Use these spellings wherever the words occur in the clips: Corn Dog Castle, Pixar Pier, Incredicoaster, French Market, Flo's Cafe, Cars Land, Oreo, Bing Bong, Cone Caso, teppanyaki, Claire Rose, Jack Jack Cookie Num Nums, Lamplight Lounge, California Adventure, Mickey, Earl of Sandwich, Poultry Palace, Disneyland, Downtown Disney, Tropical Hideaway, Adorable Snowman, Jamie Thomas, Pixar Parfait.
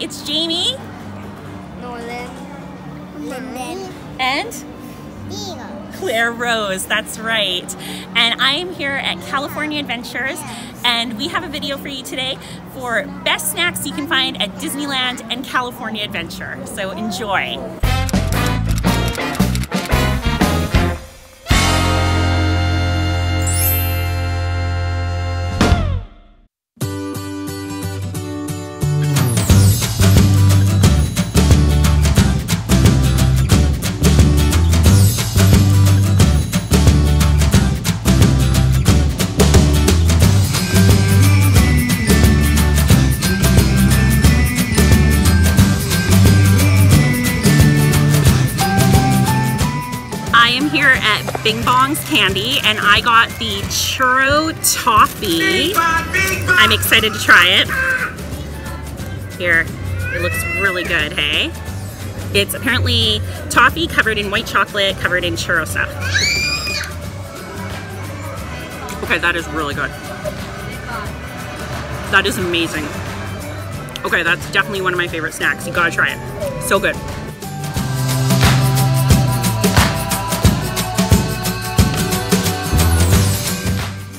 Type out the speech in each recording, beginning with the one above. it's Jamie, Norman, Linden, and Claire Rose, that's right. And I am here at California Adventures, and we have a video for you today for best snacks you can find at Disneyland and California Adventure. So enjoy. Bing Bong's candy, and I got the churro toffee. I'm excited to try it. Here, it looks really good, hey? It's apparently toffee covered in white chocolate, covered in churro stuff. Okay, that is really good. That is amazing. Okay, that's definitely one of my favorite snacks. You gotta try it. So good.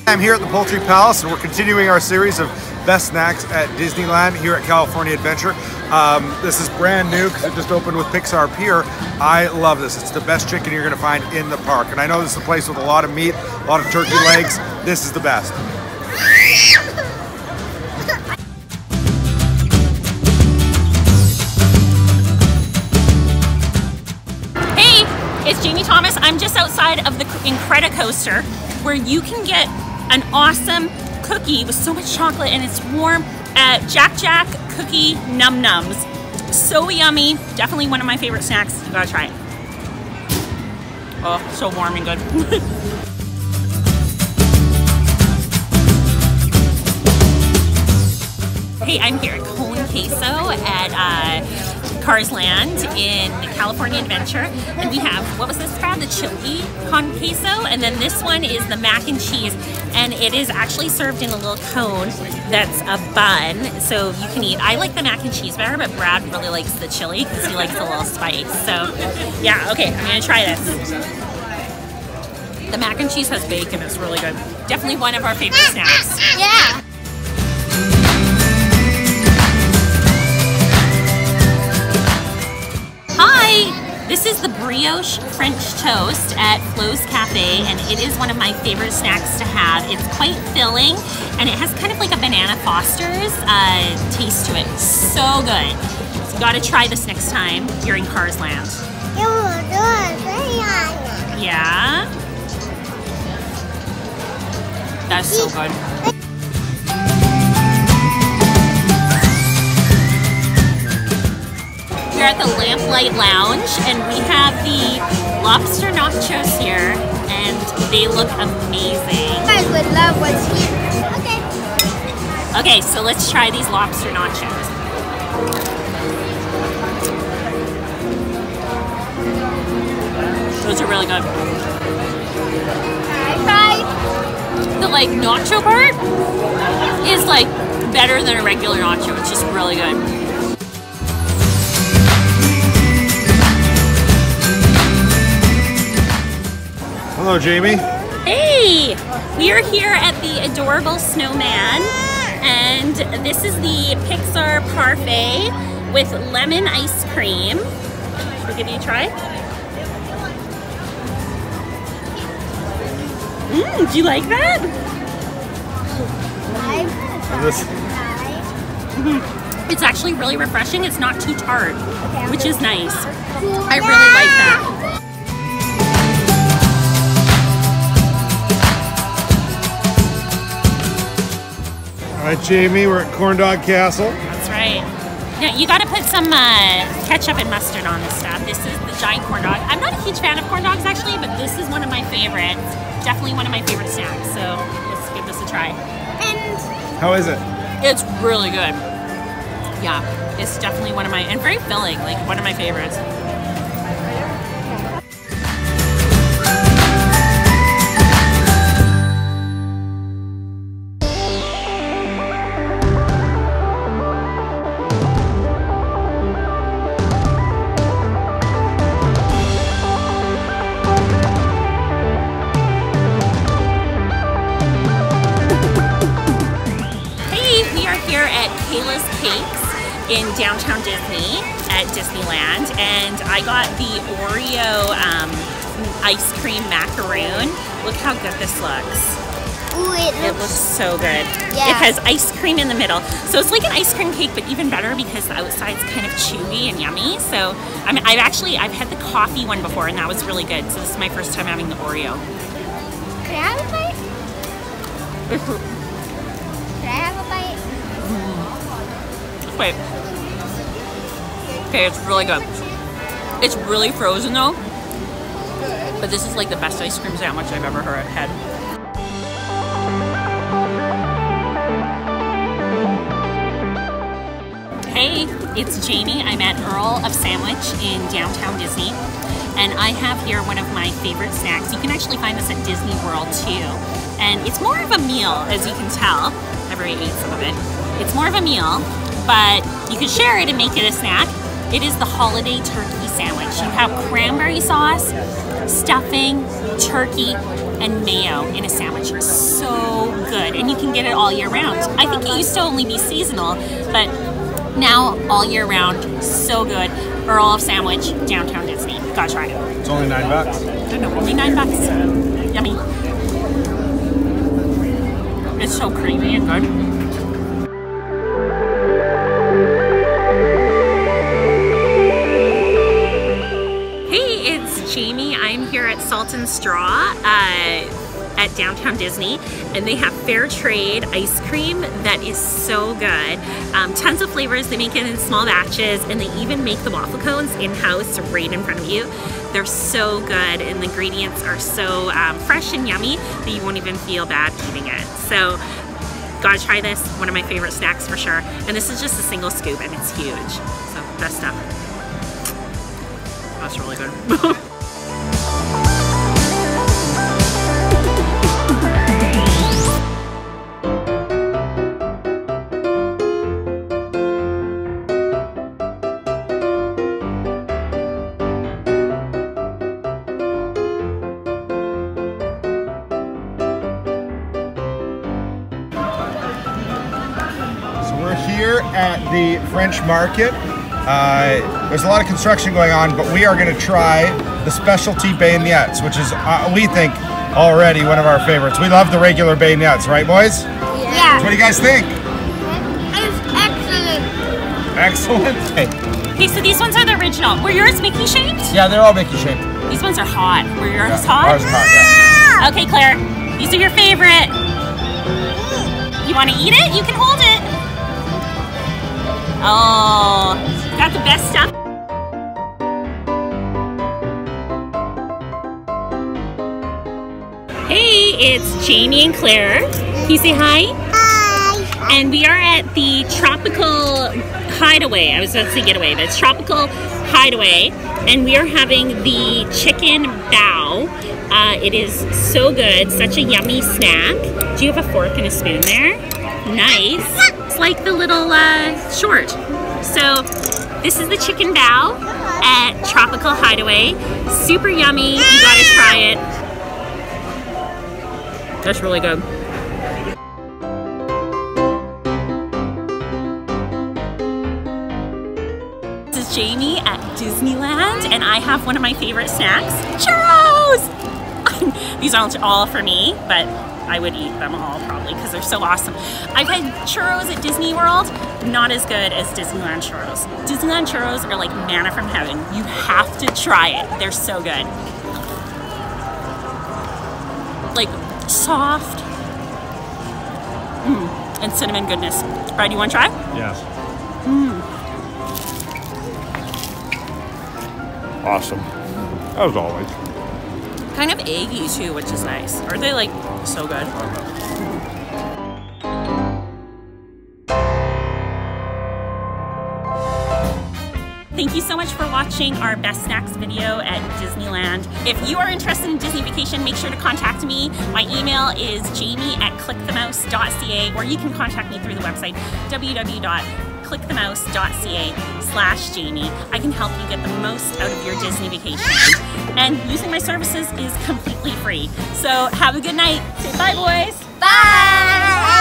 I'm here at the Poultry Palace, and we're continuing our series of best snacks at Disneyland here at California Adventure. This is brand new because it just opened with Pixar Pier. I love this. It's the best chicken you're going to find in the park. And I know this is a place with a lot of meat, a lot of turkey legs. This is the best. Hey, it's Jamie Thomas. I'm just outside of the Incredicoaster, where you can get an awesome cookie with so much chocolate, and it's warm, at Jack Jack Cookie Num Nums. So yummy, definitely one of my favorite snacks. You gotta try it. Oh, so warm and good. Hey, I'm here at Cone Caso at Cars Land in California Adventure, and we have, what was this called? The chili con queso, and then this one is the mac and cheese, and it is actually served in a little cone that's a bun, so you can eat. I like the mac and cheese better, but Brad really likes the chili because he likes a little spice. So yeah, okay, I'm gonna try this. The mac and cheese has bacon, it's really good. Definitely one of our favorite snacks. Yeah. This is the brioche French toast at Flo's Cafe, and it is one of my favorite snacks to have. It's quite filling, and it has kind of like a banana Foster's taste to it. So good. So you gotta try this next time you're in Cars Land. Yeah? That's so good. We're at the Lamplight Lounge, and we have the lobster nachos here, and they look amazing. You guys would love what's here. Okay. Okay, so let's try these lobster nachos. Those are really good. I tried. The like nacho part is like better than a regular nacho. It's just really good. Hello, Jamie. Hey! We are here at the Adorable Snowman, and this is the Pixar Parfait with lemon ice cream. Should we give you a try? Mmm, do you like that? It's actually really refreshing. It's not too tart, which is nice. I really like that. All right, Jamie, we're at Corn Dog Castle. That's right. Now, you gotta put some ketchup and mustard on this stuff. This is the giant corn dog. I'm not a huge fan of corn dogs, actually, but this is one of my favorites. Definitely one of my favorite snacks, so let's give this a try. And how is it? It's really good. Yeah, it's definitely one of my, and very filling, like one of my favorites. in Downtown Disney at Disneyland, and I got the Oreo ice cream macaroon. Look how good this looks. Ooh, it looks so good. Yeah. It has ice cream in the middle. So it's like an ice cream cake, but even better because the outside's kind of chewy and yummy. So I mean, I've had the coffee one before and that was really good. So this is my first time having the Oreo. Could I have a bite? Could I have a bite? Wait. Okay, it's really good. It's really frozen though. But this is like the best ice cream sandwich I've ever had. Hey, it's Jamie. I'm at Earl of Sandwich in Downtown Disney, and I have here one of my favorite snacks. You can actually find this at Disney World too, and it's more of a meal, as you can tell. I've already ate some of it. It's more of a meal, but you can share it and make it a snack. It is the holiday turkey sandwich. You have cranberry sauce, stuffing, turkey, and mayo in a sandwich. It's so good, and you can get it all year round. I think it used to only be seasonal, but now all year round, so good. Earl of Sandwich, Downtown Disney. Gotta try it. It's only $9. I know, only $9. Yummy. It's so creamy and good. Hey, it's Jamie. I'm here at Salt and Straw at Downtown Disney, and they have fair trade ice cream that is so good. Tons of flavors. They make it in small batches, and they even make the waffle cones in-house right in front of you. They're so good, and the ingredients are so fresh and yummy that you won't even feel bad eating it. So gotta try this. One of my favorite snacks for sure. And this is just a single scoop, and it's huge. So best stuff. That's really good. At the French Market. There's a lot of construction going on, but we are going to try the specialty beignets, which is, we think, already one of our favorites. We love the regular beignets, right, boys? Yeah. So what do you guys think? It's excellent. Excellent? Okay, so these ones are the original. Were yours Mickey shaped? Yeah, they're all Mickey shaped. These ones are hot. Were yours hot? Ours are hot, yeah. Okay, Claire, these are your favorite. You want to eat it? You can hold it. Oh, got the best stuff. Hey, it's Jamie and Claire. Can you say hi? Hi. And we are at the Tropical Hideaway. I was about to say getaway, but it's Tropical Hideaway. And we are having the chicken bao. It is so good, such a yummy snack. Do you have a fork and a spoon there? Nice. It's like the little short. So this is the chicken bao at Tropical Hideaway. Super yummy. You gotta try it. That's really good. This is Jamie at Disneyland, and I have one of my favorite snacks, churros. These aren't all for me, but I would eat them all probably because they're so awesome. I've had churros at Disney World, not as good as Disneyland churros. Disneyland churros are like manna from heaven. You have to try it. They're so good. Like soft and cinnamon goodness. Brad, do you want to try? Yes. Awesome. As always. Kind of eggy too, which is nice. Aren't they like so good? Thank you so much for watching our Best Snacks video at Disneyland. If you are interested in Disney vacation, make sure to contact me. My email is jamie@clickthemouse.ca, or you can contact me through the website, www.clickthemouse.ca/Jamie. I can help you get the most out of your Disney vacation. And using my services is completely free. So have a good night. Say bye, boys. Bye.